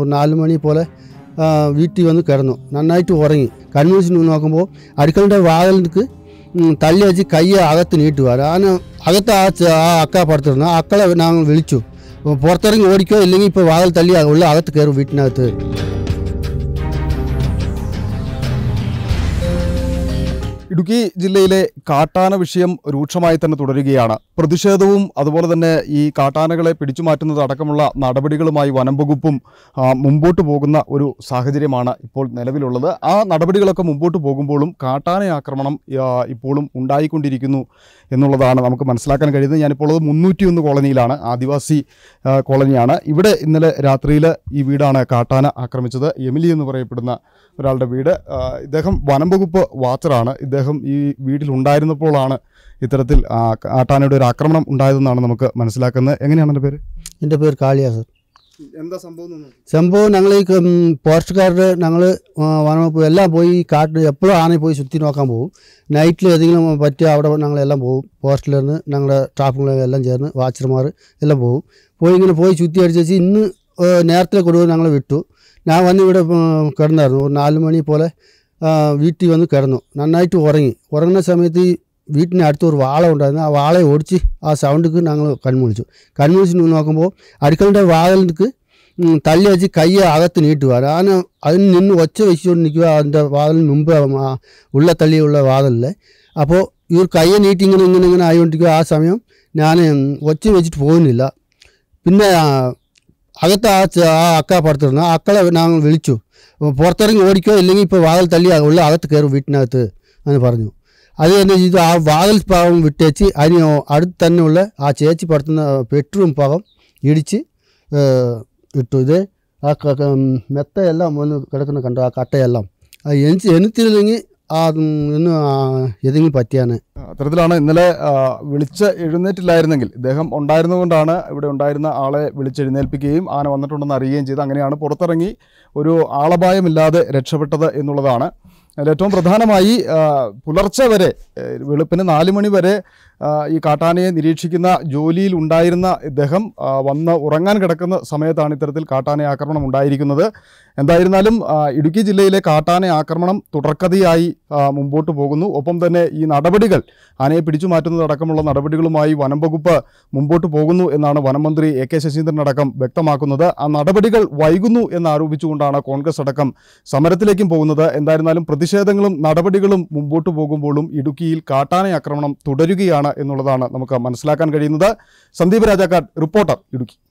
और 4 മണി പോലെ വീട്ടിൽ വന്ന് കിടന്നു നന്നായിട്ട് ഉറങ്ങി കൺവെൻഷൻ നോക്കുമ്പോൾ അടുക്കളയുടെ വാതിലിലേക്ക് തള്ളി വെച്ച് കൈ അകത്ത് നീട്ടുവാ അകത്ത് ആ അക്ക പുറത്തിരുന്നു അക്കളെ ഞങ്ങൾ വിളിച്ചു പുറത്തിറങ്ങി ഓടിക്കോ ഇല്ലെങ്കിൽ ഇപ്പോൾ വാതിൽ തള്ളി ഉള്ള അകത്ത് കയറും വീട്ടിനകത്ത് ഇടുക്കി ജില്ലയിലെ കാട്ടാന വിഷയം രൂക്ഷമായി തന്നെ തുടരുകയാണ് പ്രതിഷേധവും അതുപോലെ തന്നെ ഈ കാട്ടാനകളെ പിടിച്ചു മാറ്റുന്നത് അടക്കമുള്ള നടപടികളുമായി വനം വകുപ്പും മുമ്പോട്ട് പോകുന്ന ഒരു സാഹചര്യമാണ് ഇപ്പോൾ നിലവിലുള്ളത് ആ നടപടികളൊക്കെ മുമ്പോട്ട് പോകുമ്പോഴും കാട്ടാന ആക്രമണം ഇപ്പോഴും ഉണ്ടായിക്കൊണ്ടിരിക്കുന്നു എന്നുള്ളതാണ് നമുക്ക് മനസ്സിലാക്കാൻ കഴിയുന്നത് ഞാനിപ്പോൾ 301 കോളനിയിലാണ് ആദിവാസി കോളനിയാണ് ഇവിടെ ഇന്നലെ രാത്രിയിൽ ഈ വീടാണ് കാട്ടാന ആക്രമിച്ചത് എമിലി എന്ന് പറയപ്പെടുന്ന ഒരാളുടെ വീട് ഇദ്ദേഹം വനം വകുപ്പ് വാച്ചറാണ് ഇദ്ദേഹം ഈ വീട്ടിലുണ്ടായിരുന്നപ്പോഴാണ് ഇത്തരത്തിൽ കാട്ടാനയുടെ ഒരു ആക്രമണം ഉണ്ടായതെന്നാണ് നമുക്ക് മനസ്സിലാക്കുന്നത് എങ്ങനെയാണ് എൻ്റെ പേര് എൻ്റെ പേര് കാളിയ സർ എന്താ സംഭവം ഞങ്ങൾ ഈ പോസ്റ്റ്കാർഡ് ഞങ്ങൾ വനം വകുപ്പ് എല്ലാം പോയി കാട്ട് എപ്പോഴും ആനയെ പോയി ചുറ്റി നോക്കാൻ പോകും നൈറ്റിൽ ഏതെങ്കിലും പറ്റിയ അവിടെ ഞങ്ങളെല്ലാം പോകും പോസ്റ്റിലിരുന്ന് ഞങ്ങളുടെ സ്റ്റാഫുകളെ എല്ലാം ചേർന്ന് വാച്ചർമാർ എല്ലാം പോകും പോയി ഇങ്ങനെ പോയി ചുറ്റി അടിച്ച് വെച്ച് ഇന്ന് നേരത്തെ കൊടുക്കും ഞങ്ങൾ വിട്ടു ഞാൻ വന്ന് ഇവിടെ കിടന്നായിരുന്നു ഒരു 4 മണി പോലെ വീട്ടിൽ വന്ന് കിടന്നു നന്നായിട്ട് ഉറങ്ങി ഉറങ്ങുന്ന സമയത്ത് ഈ വീട്ടിന് അടുത്തൊരു വാള ഉണ്ടായിരുന്നു ആ വാളയെ ഓടിച്ച് ആ സൗണ്ടിക്ക് ഞങ്ങൾ കൺമുളിച്ചു കൺമുളിച്ച് നോക്കുമ്പോൾ അടുക്കളയുടെ വാതിലിലേക്ക് തള്ളി വെച്ച് കൈ അകത്ത് നീട്ടുക അതിന് നിന്ന് ഒച്ച വെച്ചുകൊണ്ട് നിൽക്കുക അതിൻ്റെ വാതിലിന് മുമ്പ് ഉള്ള തള്ളിയുള്ള വാതിലില്ലേ അപ്പോൾ ഇവർ കയ്യെ നീട്ടി ഇങ്ങനെ ഇങ്ങനെ ഇങ്ങനെ ആയിക്കൊണ്ടിരിക്കുക ആ സമയം ഞാൻ ഒച്ച വെച്ചിട്ട് പോകുന്നില്ല പിന്നെ അകത്ത് ആ അക്ക പുറത്തിരുന്നു ആ അക്കളെ ഞങ്ങൾ വിളിച്ചു പുറത്തിറങ്ങി ഓടിക്കോ ഇല്ലെങ്കിൽ ഇപ്പോൾ വാതിൽ തള്ളി ഉള്ള അകത്ത് കയറും വീട്ടിനകത്ത് എന്ന് പറഞ്ഞു അത് തന്നെ ചെയ്തു ആ വാതിൽ ഭാഗം വിട്ടേച്ച് അതിന് അടുത്ത് തന്നെയുള്ള ആ ചേച്ചി പടത്തുന്ന ബെഡ്റൂം ഭാഗം ഇടിച്ച് ഇട്ടു ഇത് ആ മെത്തയെല്ലാം ഒന്ന് കിടക്കുന്ന കണ്ടു ആ കട്ടയെല്ലാം എനിത്തിരുന്നെങ്കിൽ ഇന്ന് ഏതെങ്കിലും പറ്റിയാണ് അത്തരത്തിലാണ് ഇന്നലെ വിളിച്ച് എഴുന്നേറ്റില്ലായിരുന്നെങ്കിൽ ഇദ്ദേഹം ഉണ്ടായിരുന്നുകൊണ്ടാണ് ഇവിടെ ഉണ്ടായിരുന്ന ആളെ വിളിച്ചെഴുന്നേൽപ്പിക്കുകയും ആന വന്നിട്ടുണ്ടെന്ന് അറിയുകയും ചെയ്ത് അങ്ങനെയാണ് പുറത്തിറങ്ങി ഒരു ആളപായമില്ലാതെ രക്ഷപ്പെട്ടത് എന്നുള്ളതാണ് ഏറ്റവും പ്രധാനമായി പുലർച്ചെ വരെ വെളുപ്പിന് 4 മണി വരെ ഈ കാട്ടാനയെ നിരീക്ഷിക്കുന്ന ജോലിയിൽ ഉണ്ടായിരുന്ന ഇദ്ദേഹം വന്ന് ഉറങ്ങാൻ കിടക്കുന്ന സമയത്താണ് ഇത്തരത്തിൽ കാട്ടാന ആക്രമണം ഉണ്ടായിരിക്കുന്നത് എന്തായിരുന്നാലും ഇടുക്കി ജില്ലയിലെ കാട്ടാന ആക്രമണം തുടർക്കഥയായി മുമ്പോട്ട് പോകുന്നു ഒപ്പം തന്നെ ഈ നടപടികൾ ആനയെ പിടിച്ചു മാറ്റുന്നതടക്കമുള്ള നടപടികളുമായി വനം വകുപ്പ് മുമ്പോട്ട് പോകുന്നു എന്നാണ് വനം മന്ത്രി AK ശശീന്ദ്രൻ അടക്കം വ്യക്തമാക്കുന്നത് ആ നടപടികൾ വൈകുന്നു എന്നാരോപിച്ചുകൊണ്ടാണ് കോൺഗ്രസ് അടക്കം സമരത്തിലേക്കും പോകുന്നത് എന്തായിരുന്നാലും പ്രതിഷേധങ്ങളും നടപടികളും മുമ്പോട്ട് പോകുമ്പോഴും ഇടുക്കിയിൽ കാട്ടാന ആക്രമണം തുടരുകയാണ് എന്നുള്ളതാണ് നമുക്ക് മനസ്സിലാക്കാൻ കഴിയുന്നത് സന്ദീപ് രാജാക്കാട് റിപ്പോർട്ടർ ഇടുക്കി